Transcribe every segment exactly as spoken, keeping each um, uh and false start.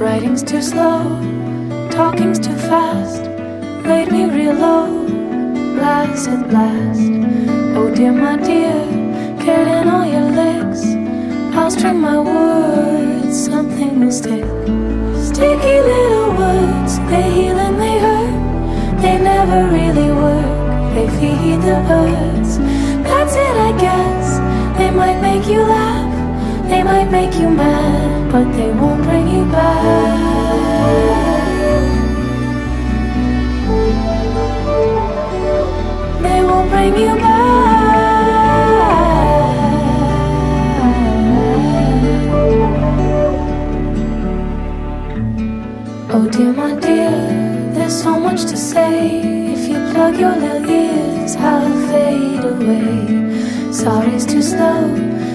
Writing's too slow, talking's too fast. Laid me real low, last at last. Oh dear, my dear, get in all your licks. I'll string my words, something will stick. Sticky little words, they heal and they hurt. They never really work, they feed the birds. That's it, I guess. They might make you laugh, they might make you mad, but they won't bring you back. They won't bring you back. Oh dear, my dear, there's so much to say. If you plug your little ears, I'll fade away. Sorry's too slow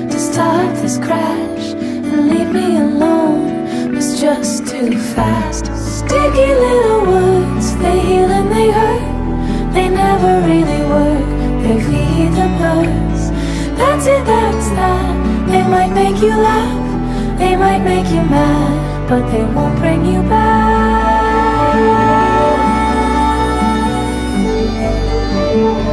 to start this crash, and leave me alone was just too fast. Sticky little words, they heal and they hurt. They never really work, they feed the birds. That's it, that's that. They might make you laugh, they might make you mad, but they won't bring you back.